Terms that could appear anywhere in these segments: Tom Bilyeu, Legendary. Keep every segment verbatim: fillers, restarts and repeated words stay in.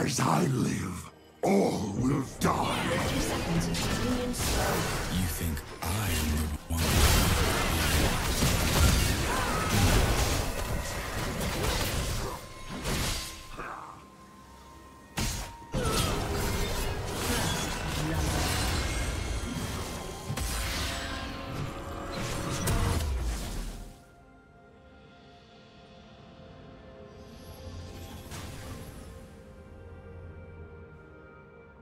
As I live, all will die. You think I am the one?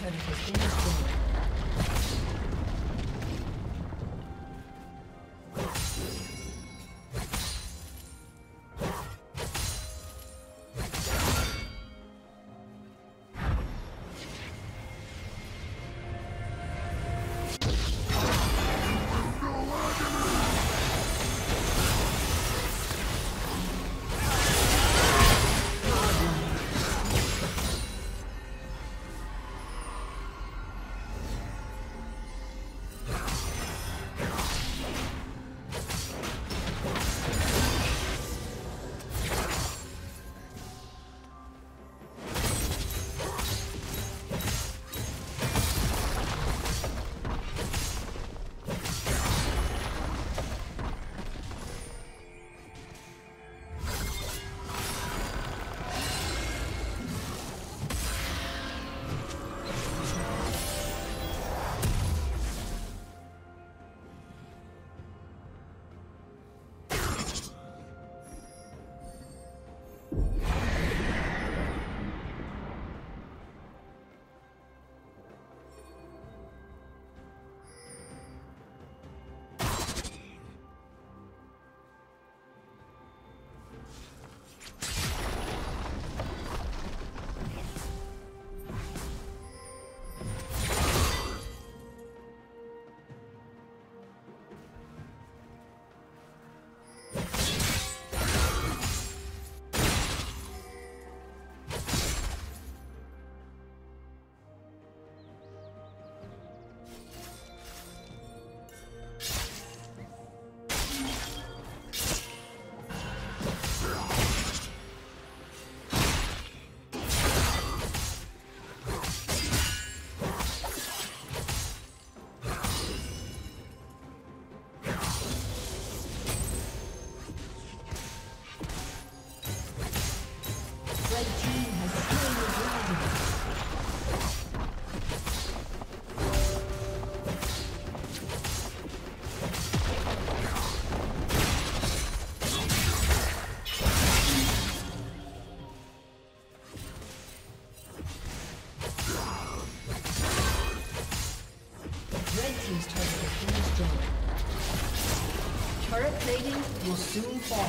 turret has been destroyed. Will soon fall.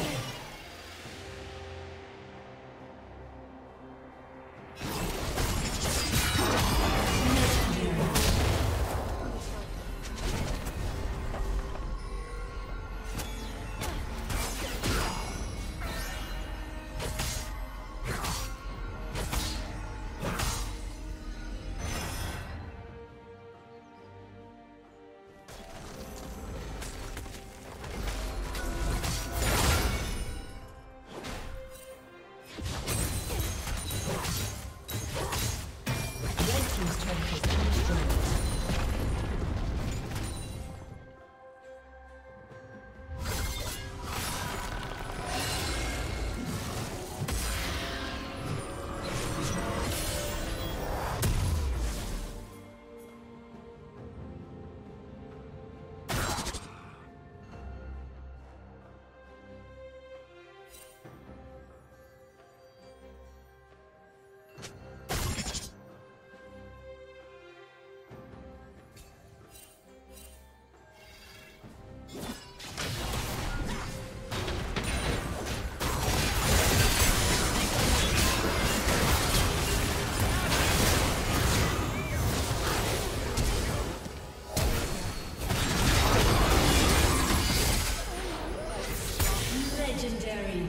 Legendary.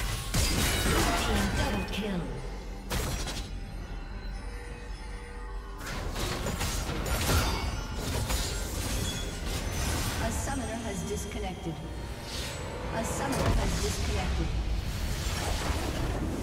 Team double kill. A summoner has disconnected. A summoner has disconnected.